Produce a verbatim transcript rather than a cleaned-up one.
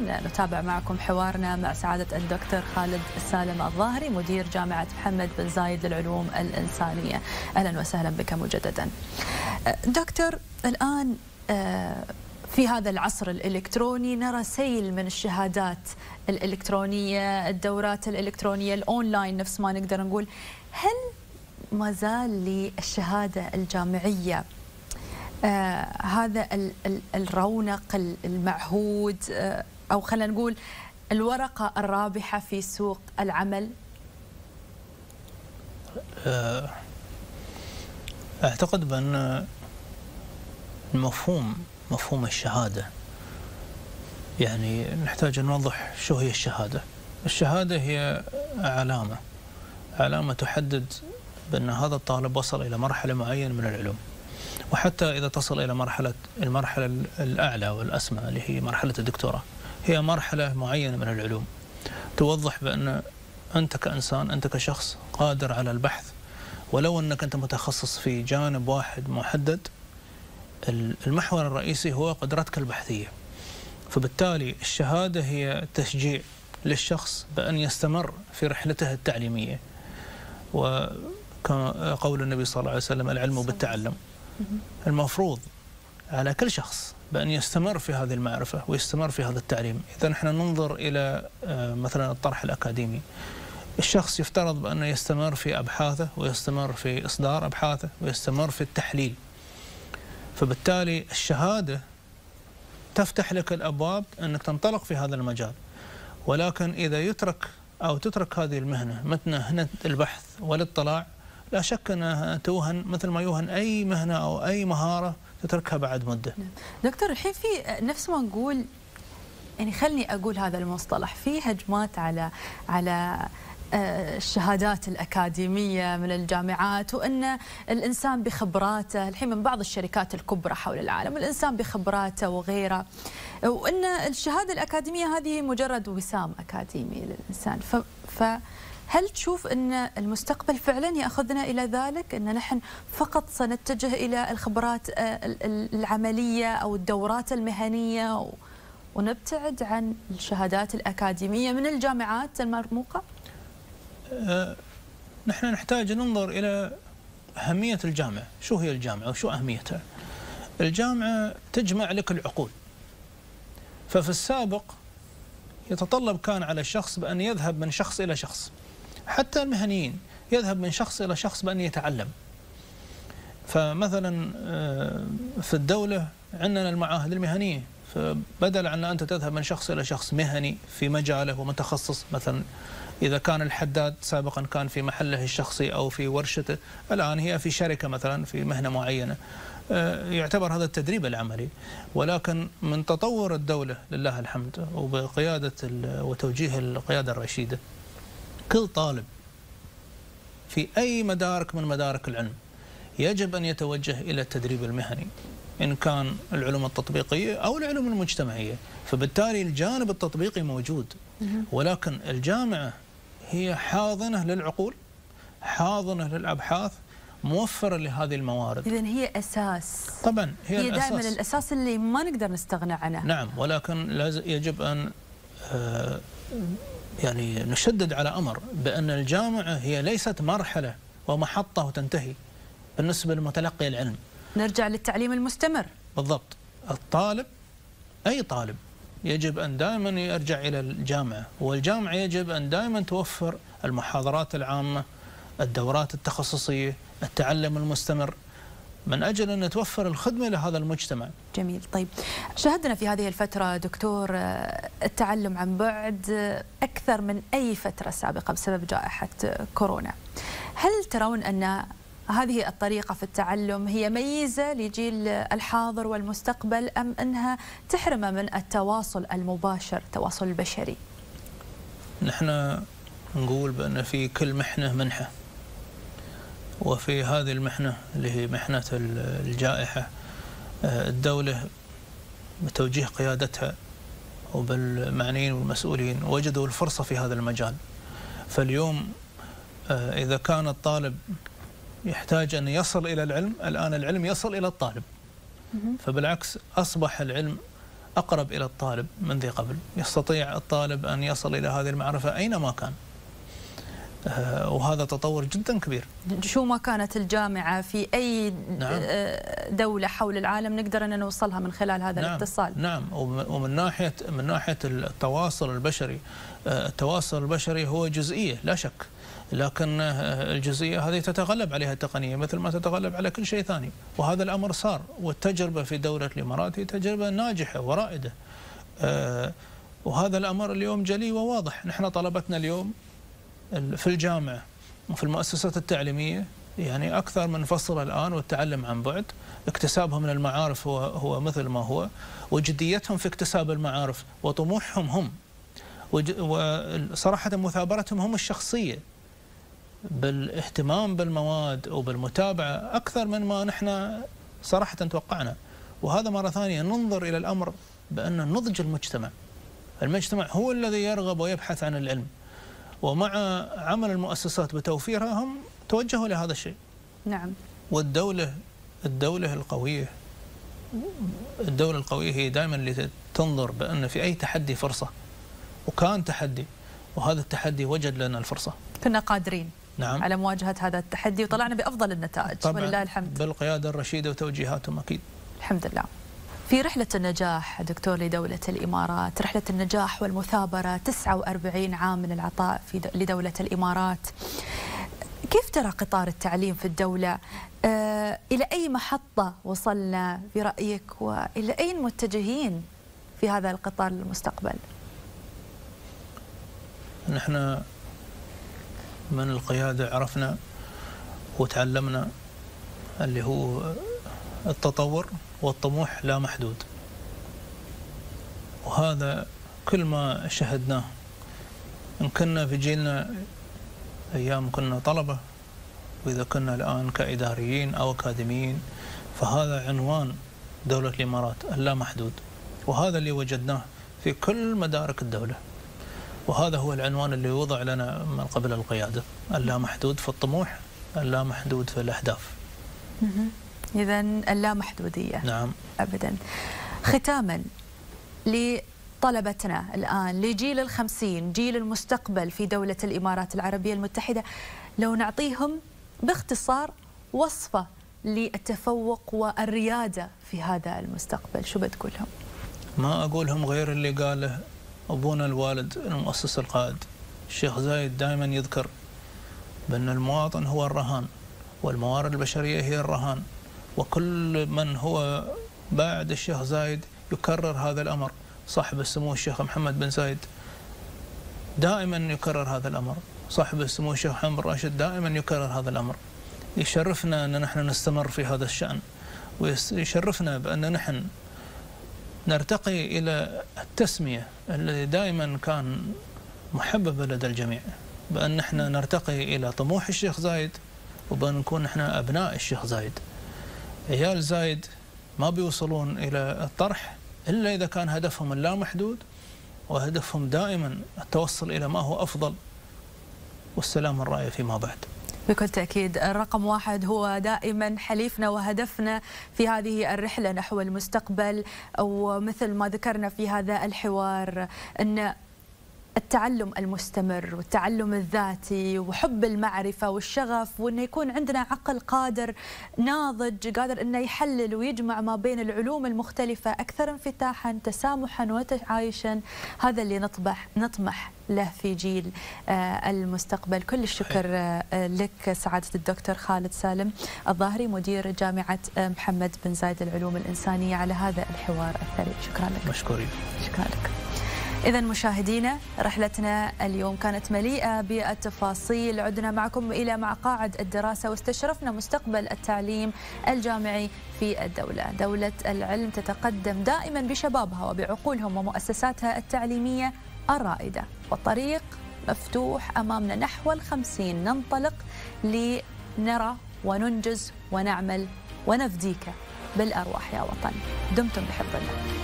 نتابع معكم حوارنا مع سعادة الدكتور خالد السالم الظاهري مدير جامعة محمد بن زايد للعلوم الإنسانية. أهلا وسهلا بك مجددا دكتور. الآن في هذا العصر الإلكتروني نرى سيل من الشهادات الإلكترونية، الدورات الإلكترونية، الأونلاين نفس ما نقدر نقول. هل ما زال للشهادة الجامعية آه هذا ال ال الرونق المعهود، آه أو خلينا نقول الورقة الرابحة في سوق العمل؟ أعتقد بأن المفهوم مفهوم الشهادة، يعني نحتاج أن نوضح شو هي الشهادة. الشهادة هي علامة علامة تحدد بأن هذا الطالب وصل إلى مرحلة معينة من العلوم، وحتى إذا تصل إلى مرحلة المرحلة الأعلى والأسمى اللي هي مرحلة الدكتوراه، هي مرحلة معينة من العلوم توضح بأن أنت كإنسان، أنت كشخص قادر على البحث، ولو أنك أنت متخصص في جانب واحد محدد، المحور الرئيسي هو قدرتك البحثية. فبالتالي الشهادة هي تشجيع للشخص بأن يستمر في رحلته التعليمية، وقول النبي صلى الله عليه وسلم العلم بالتعلم. المفروض على كل شخص بأن يستمر في هذه المعرفة ويستمر في هذا التعليم. إذا نحن ننظر إلى مثلا الطرح الأكاديمي، الشخص يفترض بأنه يستمر في أبحاثه ويستمر في إصدار أبحاثه ويستمر في التحليل. فبالتالي الشهادة تفتح لك الأبواب أنك تنطلق في هذا المجال، ولكن إذا يترك أو تترك هذه المهنة متنهنة البحث والاطلاع، لا شك أنها توهن مثل ما يوهن أي مهنة أو أي مهارة تتركها بعد مدة. دكتور، الحين في نفس ما نقول، يعني خلني أقول هذا المصطلح، في هجمات على على الشهادات الأكاديمية من الجامعات، وأن الإنسان بخبراته، الحين من بعض الشركات الكبرى حول العالم، الإنسان بخبراته وغيره، وأن الشهادة الأكاديمية هذه مجرد وسام أكاديمي للإنسان. ف, ف هل تشوف أن المستقبل فعلا يأخذنا إلى ذلك، أن نحن فقط سنتجه إلى الخبرات العملية أو الدورات المهنية، ونبتعد عن الشهادات الأكاديمية من الجامعات المرموقة؟ نحن نحتاج ننظر إلى أهمية الجامعة. شو هي الجامعة وشو أهميتها؟ الجامعة تجمع لك العقول. ففي السابق يتطلب كان على الشخص بأن يذهب من شخص إلى شخص، حتى المهنيين يذهب من شخص إلى شخص بأن يتعلم. فمثلا في الدولة عندنا المعاهد المهنية، فبدل عن أنت تذهب من شخص إلى شخص مهني في مجاله ومتخصص، مثلا إذا كان الحداد سابقا كان في محله الشخصي أو في ورشته، الآن هي في شركة مثلا في مهنة معينة، يعتبر هذا التدريب العملي. ولكن من تطور الدولة لله الحمد وبقيادة وتوجيه القيادة الرشيدة، كل طالب في أي مدارك من مدارك العلم يجب أن يتوجه إلى التدريب المهني، إن كان العلوم التطبيقية أو العلوم المجتمعية. فبالتالي الجانب التطبيقي موجود، ولكن الجامعة هي حاضنة للعقول، حاضنة للأبحاث، موفرة لهذه الموارد. إذن هي أساس، طبعا هي, هي دائما الأساس. الأساس اللي ما نقدر نستغنى عنه. نعم، ولكن لازم يجب أن يعني نشدد على أمر بأن الجامعة هي ليست مرحلة ومحطة وتنتهي بالنسبة لمتلقي العلم. نرجع للتعليم المستمر. بالضبط. الطالب، أي طالب، يجب أن دائما يرجع إلى الجامعة، والجامعة يجب أن دائما توفر المحاضرات العامة، الدورات التخصصية، التعلم المستمر، من أجل أن توفر الخدمة لهذا المجتمع. جميل. طيب، شاهدنا في هذه الفترة دكتور التعلم عن بعد أكثر من أي فترة سابقة بسبب جائحة كورونا. هل ترون أن هذه الطريقة في التعلم هي ميزة لجيل الحاضر والمستقبل، أم أنها تحرمه من التواصل المباشر، التواصل البشري؟ نحن نقول بأن في كل محنة منحة، وفي هذه المحنة اللي هي محنة الجائحة، الدولة بتوجيه قيادتها وبالمعنيين والمسؤولين وجدوا الفرصة في هذا المجال. فاليوم إذا كان الطالب يحتاج أن يصل إلى العلم، الآن العلم يصل إلى الطالب. فبالعكس أصبح العلم أقرب إلى الطالب من ذي قبل، يستطيع الطالب أن يصل إلى هذه المعرفة أينما كان، وهذا تطور جدا كبير. شو ما كانت الجامعة في أي نعم. دولة حول العالم نقدر أن نوصلها من خلال هذا نعم. الاتصال. نعم، ومن ناحية من ناحية التواصل البشري، التواصل البشري هو جزئية لا شك، لكن الجزئية هذه تتغلب عليها التقنية مثل ما تتغلب على كل شيء ثاني، وهذا الأمر صار، والتجربة في دولة الإمارات هي تجربة ناجحة ورائدة، وهذا الأمر اليوم جلي وواضح. نحن طلبتنا اليوم في الجامعة وفي المؤسسات التعليمية يعني أكثر من فصل الآن، والتعلم عن بعد، اكتسابهم من المعارف هو, هو مثل ما هو، وجديتهم في اكتساب المعارف وطموحهم هم، وصراحة مثابرتهم هم الشخصية بالاهتمام بالمواد وبالمتابعة أكثر من ما نحن صراحة توقعنا. وهذا مرة ثانية ننظر إلى الأمر بأن نضج المجتمع، المجتمع هو الذي يرغب ويبحث عن العلم، ومع عمل المؤسسات بتوفيرها هم توجهوا لهذا الشيء. نعم. والدولة الدولة القوية الدولة القوية هي دائما اللي تنظر بأن في أي تحدي فرصة، وكان تحدي، وهذا التحدي وجد لنا الفرصة، كنا قادرين نعم. على مواجهة هذا التحدي وطلعنا بأفضل النتائج ولله الحمد، بالقيادة الرشيدة وتوجيهاتهم أكيد الحمد لله. في رحلة النجاح دكتور لدولة الإمارات، رحلة النجاح والمثابرة، تسعة وأربعين عام من العطاء في لدولة الإمارات، كيف ترى قطار التعليم في الدولة؟ آه، إلى أي محطة وصلنا برأيك، وإلى أين متجهين في هذا القطار للمستقبل؟ نحن من القيادة عرفنا وتعلمنا اللي هو التطور والطموح لا محدود، وهذا كل ما شهدناه، إن كنا في جيلنا أيام كنا طلبة، وإذا كنا الآن كإداريين أو أكاديميين، فهذا عنوان دولة الإمارات اللا محدود، وهذا اللي وجدناه في كل مدارك الدولة، وهذا هو العنوان اللي وضع لنا من قبل القيادة، اللا محدود في الطموح، اللا محدود في الأهداف. إذا اللامحدودية نعم أبدا. ختاما لطلبتنا الآن، لجيل الخمسين، جيل المستقبل في دولة الإمارات العربية المتحدة، لو نعطيهم باختصار وصفة للتفوق والريادة في هذا المستقبل، شو بتقولهم؟ ما أقولهم غير اللي قاله أبونا الوالد المؤسس القائد الشيخ زايد، دائما يذكر بأن المواطن هو الرهان، والموارد البشرية هي الرهان، وكل من هو بعد الشيخ زايد يكرر هذا الأمر، صاحب السمو الشيخ محمد بن زايد دائما يكرر هذا الأمر، صاحب السمو الشيخ محمد بن راشد دائما يكرر هذا الأمر. يشرفنا أن نحن نستمر في هذا الشأن، ويشرفنا بأن نحن نرتقي إلى التسمية التي دائما كان محببة لدى الجميع، بأن نحن نرتقي إلى طموح الشيخ زايد، وبأن نكون نحن أبناء الشيخ زايد. عيال زايد ما بيوصلون إلى الطرح إلا إذا كان هدفهم اللامحدود، وهدفهم دائما التوصل إلى ما هو أفضل والسلام الرائع فيما بعد. بكل تأكيد الرقم واحد هو دائما حليفنا وهدفنا في هذه الرحلة نحو المستقبل، أو مثل ما ذكرنا في هذا الحوار أن التعلم المستمر والتعلم الذاتي وحب المعرفة والشغف، وأنه يكون عندنا عقل قادر ناضج، قادر أنه يحلل ويجمع ما بين العلوم المختلفة أكثر انفتاحا، تسامحا وتعايشا، هذا اللي نطمح نطمح له في جيل المستقبل. كل الشكر لك سعادة الدكتور خالد سالم الظاهري، مدير جامعة محمد بن زايد للعلوم الإنسانية، على هذا الحوار الثري، شكرا لك. مشكورين. شكرا لك. إذا مشاهدينا، رحلتنا اليوم كانت مليئة بالتفاصيل، عدنا معكم إلى مقاعد الدراسة واستشرفنا مستقبل التعليم الجامعي في الدولة. دولة العلم تتقدم دائما بشبابها وبعقولهم ومؤسساتها التعليمية الرائدة، والطريق مفتوح أمامنا نحو الخمسين، ننطلق لنرى وننجز ونعمل ونفديك بالأرواح يا وطن. دمتم بحفظ الله.